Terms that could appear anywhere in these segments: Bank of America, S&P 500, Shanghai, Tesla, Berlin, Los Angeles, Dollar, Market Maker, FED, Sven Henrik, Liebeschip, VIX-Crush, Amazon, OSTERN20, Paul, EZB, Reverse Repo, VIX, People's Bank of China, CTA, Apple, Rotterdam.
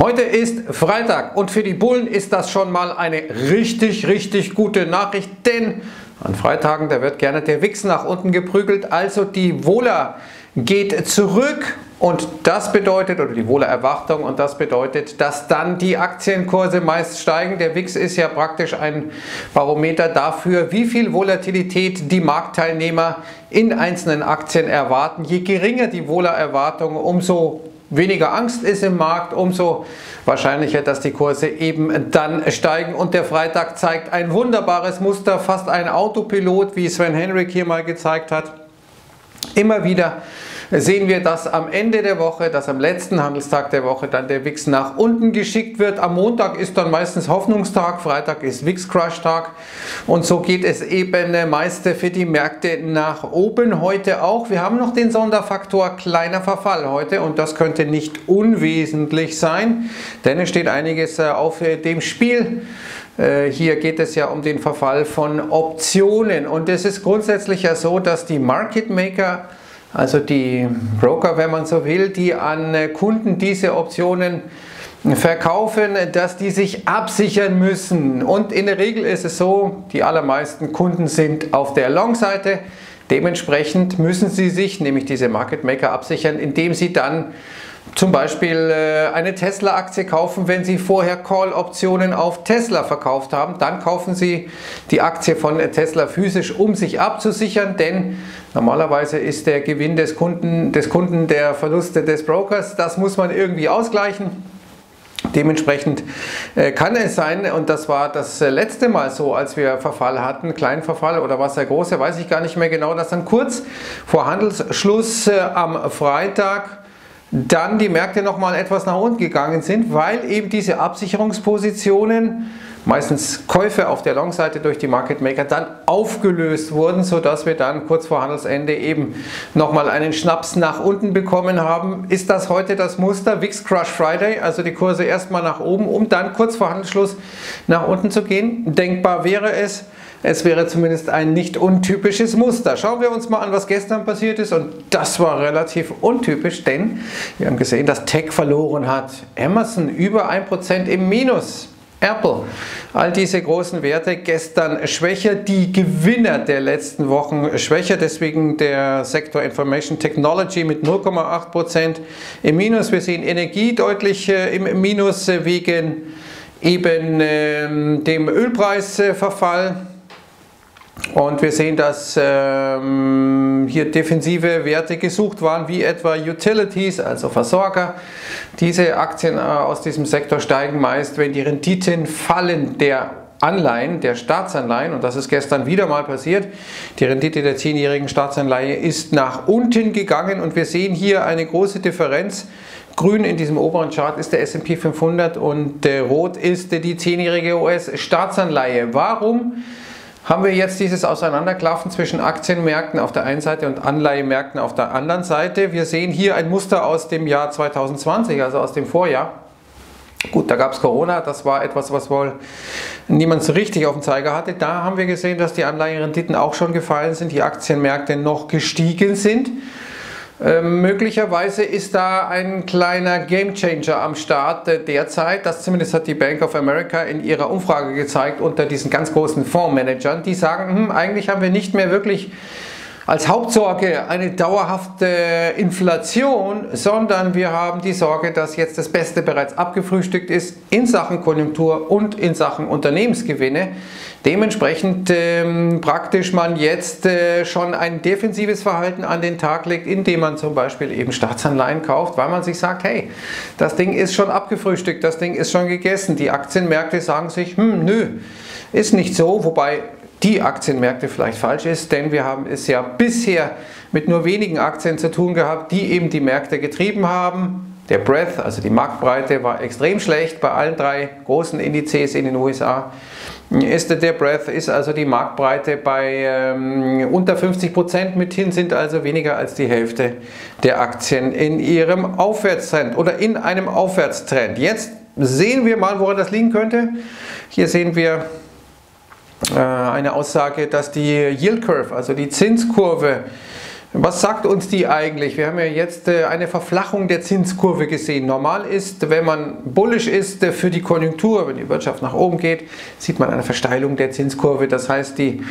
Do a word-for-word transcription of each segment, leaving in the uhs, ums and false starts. Heute ist Freitag und für die Bullen ist das schon mal eine richtig, richtig gute Nachricht, denn an Freitagen, da wird gerne der V I X nach unten geprügelt, also die Vola geht zurück und das bedeutet, oder die Vola-Erwartung, und das bedeutet, dass dann die Aktienkurse meist steigen. Der V I X ist ja praktisch ein Barometer dafür, wie viel Volatilität die Marktteilnehmer in einzelnen Aktien erwarten. Je geringer die Vola-Erwartung, umso weniger Angst ist im Markt, umso wahrscheinlicher, dass die Kurse eben dann steigen. Und der Freitag zeigt ein wunderbares Muster, fast ein Autopilot, wie Sven Henrik hier mal gezeigt hat. Immer wieder sehen wir, dass am Ende der Woche, dass am letzten Handelstag der Woche dann der V I X nach unten geschickt wird. Am Montag ist dann meistens Hoffnungstag, Freitag ist V I X-Crush-Tag und so geht es eben meist für die Märkte nach oben. Heute auch. Wir haben noch den Sonderfaktor kleiner Verfall heute und das könnte nicht unwesentlich sein, denn es steht einiges auf dem Spiel. Hier geht es ja um den Verfall von Optionen und es ist grundsätzlich ja so, dass die Market Maker, also die Broker, wenn man so will, die an Kunden diese Optionen verkaufen, dass die sich absichern müssen. Und in der Regel ist es so, die allermeisten Kunden sind auf der Long-Seite. Dementsprechend müssen sie sich, nämlich diese Market Maker, absichern, indem sie dann zum Beispiel eine Tesla-Aktie kaufen, wenn Sie vorher Call-Optionen auf Tesla verkauft haben, dann kaufen Sie die Aktie von Tesla physisch, um sich abzusichern, denn normalerweise ist der Gewinn des Kunden, des Kunden der Verluste des Brokers, das muss man irgendwie ausgleichen. Dementsprechend kann es sein, und das war das letzte Mal so, als wir Verfall hatten, kleinen Verfall oder was der große, weiß ich gar nicht mehr genau, dass dann kurz vor Handelsschluss am Freitag dann die Märkte nochmal etwas nach unten gegangen sind, weil eben diese Absicherungspositionen, meistens Käufe auf der Long-Seite durch die Market Maker, dann aufgelöst wurden, sodass wir dann kurz vor Handelsende eben nochmal einen Schnaps nach unten bekommen haben. Ist das heute das Muster? V I X Crush Friday, also die Kurse erstmal nach oben, um dann kurz vor Handelsschluss nach unten zu gehen. Denkbar wäre es. Es wäre zumindest ein nicht untypisches Muster. Schauen wir uns mal an, was gestern passiert ist. Und das war relativ untypisch, denn wir haben gesehen, dass Tech verloren hat. Amazon über ein Prozent im Minus. Apple, all diese großen Werte gestern schwächer, die Gewinner der letzten Wochen schwächer, deswegen der Sektor Information Technology mit null Komma acht Prozent im Minus. Wir sehen Energie deutlich im Minus wegen eben äh, dem Ölpreisverfall. Und wir sehen, dass ähm, hier defensive Werte gesucht waren, wie etwa Utilities, also Versorger. Diese Aktien aus diesem Sektor steigen meist, wenn die Renditen fallen der Anleihen, der Staatsanleihen. Und das ist gestern wieder mal passiert. Die Rendite der zehnjährigen Staatsanleihe ist nach unten gegangen und wir sehen hier eine große Differenz. Grün in diesem oberen Chart ist der S und P fünfhundert und äh, rot ist die zehnjährige U S-Staatsanleihe. Warum haben wir jetzt dieses Auseinanderklaffen zwischen Aktienmärkten auf der einen Seite und Anleihemärkten auf der anderen Seite? Wir sehen hier ein Muster aus dem Jahr zweitausendzwanzig, also aus dem Vorjahr. Gut, da gab es Corona, das war etwas, was wohl niemand so richtig auf dem Zeiger hatte. Da haben wir gesehen, dass die Anleiherenditen auch schon gefallen sind, die Aktienmärkte noch gestiegen sind. Ähm, möglicherweise ist da ein kleiner Gamechanger am Start äh, derzeit. Das zumindest hat die Bank of America in ihrer Umfrage gezeigt unter diesen ganz großen Fondsmanagern. Die sagen, hm, eigentlich haben wir nicht mehr wirklich als Hauptsorge eine dauerhafte Inflation, sondern wir haben die Sorge, dass jetzt das Beste bereits abgefrühstückt ist in Sachen Konjunktur und in Sachen Unternehmensgewinne. Dementsprechend ähm, praktisch man jetzt äh, schon ein defensives Verhalten an den Tag legt, indem man zum Beispiel eben Staatsanleihen kauft, weil man sich sagt, hey, das Ding ist schon abgefrühstückt, das Ding ist schon gegessen. Die Aktienmärkte sagen sich, hm, nö, ist nicht so, wobei die Aktienmärkte vielleicht falsch ist, denn wir haben es ja bisher mit nur wenigen Aktien zu tun gehabt, die eben die Märkte getrieben haben. Der Breadth, also die Marktbreite, war extrem schlecht bei allen drei großen Indizes in den U S A. Ist der Breadth, ist also die Marktbreite bei ähm, unter fünfzig Prozent, mithin sind also weniger als die Hälfte der Aktien in ihrem Aufwärtstrend oder in einem Aufwärtstrend. Jetzt sehen wir mal, woran das liegen könnte. Hier sehen wir eine Aussage, dass die Yield Curve, also die Zinskurve, Was sagt uns die eigentlich? Wir haben ja jetzt eine Verflachung der Zinskurve gesehen. Normal ist, wenn man bullisch ist für die Konjunktur, wenn die Wirtschaft nach oben geht, sieht man eine Versteilung der Zinskurve. Das heißt, die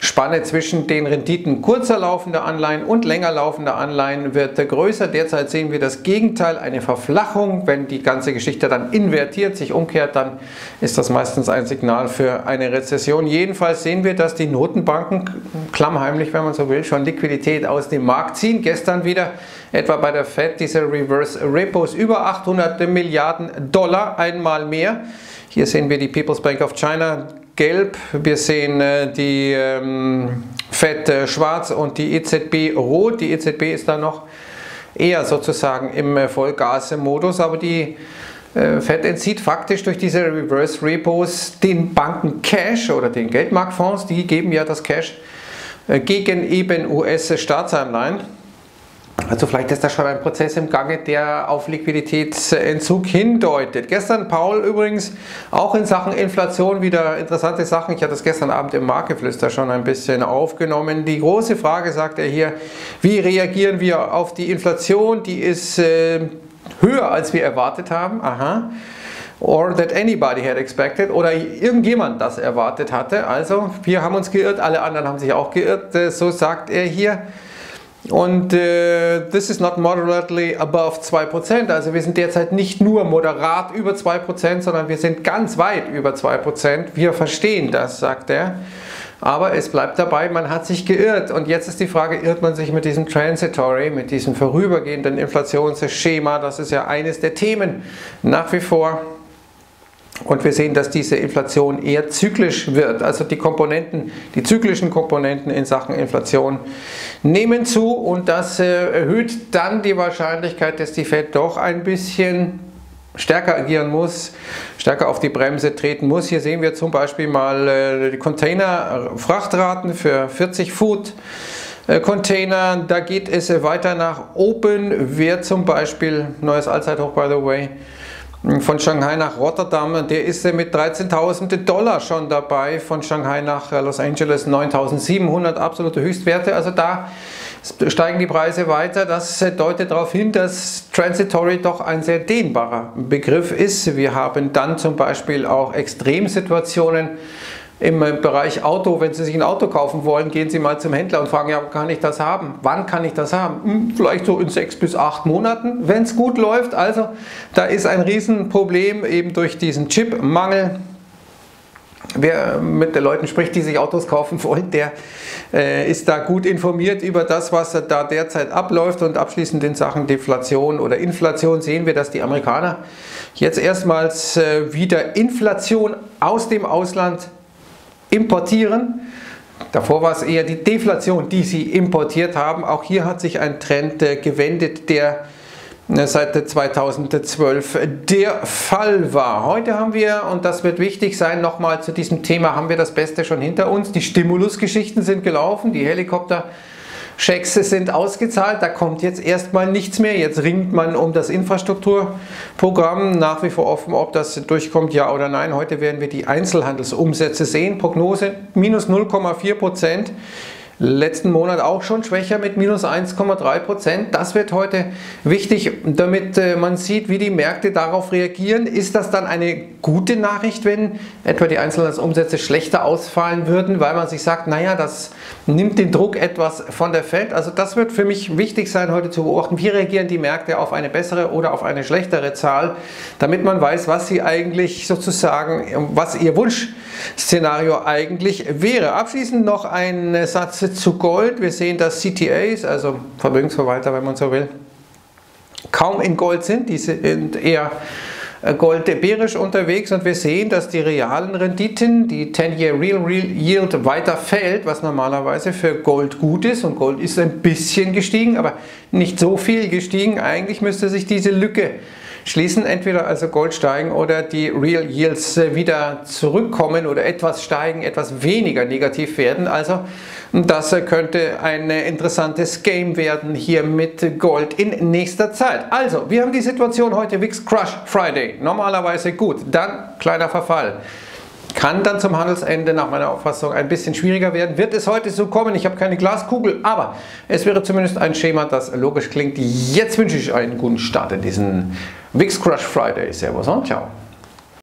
Spanne zwischen den Renditen kurzer laufender Anleihen und länger laufender Anleihen wird größer. Derzeit sehen wir das Gegenteil, eine Verflachung. Wenn die ganze Geschichte dann invertiert, sich umkehrt, dann ist das meistens ein Signal für eine Rezession. Jedenfalls sehen wir, dass die Notenbanken klammheimlich, wenn man so will, schon Liquidität aus dem Markt ziehen. Gestern wieder etwa bei der Fed diese Reverse Repos, über achthundert Milliarden Dollar, einmal mehr. Hier sehen wir die People's Bank of China gelb, wir sehen äh, die ähm, Fed äh, schwarz und die E Z B rot. Die E Z B ist da noch eher sozusagen im äh, Vollgas-Modus, aber die äh, Fed entzieht faktisch durch diese Reverse Repos den Banken Cash oder den Geldmarktfonds. Die geben ja das Cash äh, gegen eben U S-Staatsanleihen. Also vielleicht ist da schon ein Prozess im Gange, der auf Liquiditätsentzug hindeutet. Gestern Paul übrigens auch in Sachen Inflation wieder interessante Sachen. Ich hatte es gestern Abend im Marktgeflüster schon ein bisschen aufgenommen. Die große Frage, sagt er hier, wie reagieren wir auf die Inflation? Die ist äh, höher, als wir erwartet haben. Aha. Or that anybody had expected, oder irgendjemand das erwartet hatte. Also wir haben uns geirrt, alle anderen haben sich auch geirrt. So sagt er hier. Und äh, this is not moderately above zwei Prozent, also wir sind derzeit nicht nur moderat über zwei Prozent, sondern wir sind ganz weit über zwei Prozent. Wir verstehen das, sagt er. Aber es bleibt dabei, man hat sich geirrt. Und jetzt ist die Frage, irrt man sich mit diesem Transitory, mit diesem vorübergehenden Inflationsschema? Das ist ja eines der Themen nach wie vor. Und wir sehen, dass diese Inflation eher zyklisch wird. Also die Komponenten, die zyklischen Komponenten in Sachen Inflation nehmen zu, und das erhöht dann die Wahrscheinlichkeit, dass die Fed doch ein bisschen stärker agieren muss, stärker auf die Bremse treten muss. Hier sehen wir zum Beispiel mal die Container-Frachtraten für vierzig Foot. Container, da geht es weiter nach oben. Wer zum Beispiel, neues Allzeithoch by the way, von Shanghai nach Rotterdam, der ist mit dreizehntausend Dollar schon dabei, von Shanghai nach Los Angeles neuntausendsiebenhundert, absolute Höchstwerte, also da steigen die Preise weiter. Das deutet darauf hin, dass Transitory doch ein sehr dehnbarer Begriff ist. Wir haben dann zum Beispiel auch Extremsituationen im Bereich Auto. Wenn Sie sich ein Auto kaufen wollen, gehen Sie mal zum Händler und fragen, ja, kann ich das haben? Wann kann ich das haben? Hm, vielleicht so in sechs bis acht Monaten, wenn es gut läuft. Also da ist ein Riesenproblem eben durch diesen Chipmangel. Wer mit den Leuten spricht, die sich Autos kaufen wollen, der äh, ist da gut informiert über das, was da derzeit abläuft. Und abschließend in Sachen Deflation oder Inflation sehen wir, dass die Amerikaner jetzt erstmals äh, wieder Inflation aus dem Ausland importieren. Davor war es eher die Deflation, die sie importiert haben. Auch hier hat sich ein Trend äh, gewendet, der äh, seit zweitausendzwölf der Fall war. Heute haben wir, und das wird wichtig sein, nochmal zu diesem Thema, haben wir das Beste schon hinter uns. Die Stimulusgeschichten sind gelaufen, die Helikopter-Schecks sind ausgezahlt, da kommt jetzt erstmal nichts mehr. Jetzt ringt man um das Infrastrukturprogramm, nach wie vor offen, ob das durchkommt, ja oder nein. Heute werden wir die Einzelhandelsumsätze sehen. Prognose minus null Komma vier Prozent. Letzten Monat auch schon schwächer mit minus eins Komma drei Prozent. Das wird heute wichtig, damit man sieht, wie die Märkte darauf reagieren. Ist das dann eine gute Nachricht, wenn etwa die Einzelhandelsumsätze schlechter ausfallen würden, weil man sich sagt, naja, das nimmt den Druck etwas von der Fed. Also das wird für mich wichtig sein, heute zu beobachten, wie reagieren die Märkte auf eine bessere oder auf eine schlechtere Zahl, damit man weiß, was sie eigentlich sozusagen, was ihr Wunschszenario eigentlich wäre. Abschließend noch ein Satz zu Gold. Wir sehen, dass C T As, also Vermögensverwalter, wenn man so will, kaum in Gold sind. Die sind eher goldbärisch unterwegs, und wir sehen, dass die realen Renditen, die zehn-Year Real Yield, weiter fällt, was normalerweise für Gold gut ist. Und Gold ist ein bisschen gestiegen, aber nicht so viel gestiegen. Eigentlich müsste sich diese Lücke schließen, entweder also Gold steigen oder die Real Yields wieder zurückkommen oder etwas steigen, etwas weniger negativ werden. Also das könnte ein interessantes Game werden hier mit Gold in nächster Zeit. Also wir haben die Situation heute, V I X Crush Friday, normalerweise gut, dann kleiner Verfall. Kann dann zum Handelsende nach meiner Auffassung ein bisschen schwieriger werden. Wird es heute so kommen? Ich habe keine Glaskugel, aber es wäre zumindest ein Schema, das logisch klingt. Jetzt wünsche ich einen guten Start in diesen V I X Crush Friday. Servus und ciao.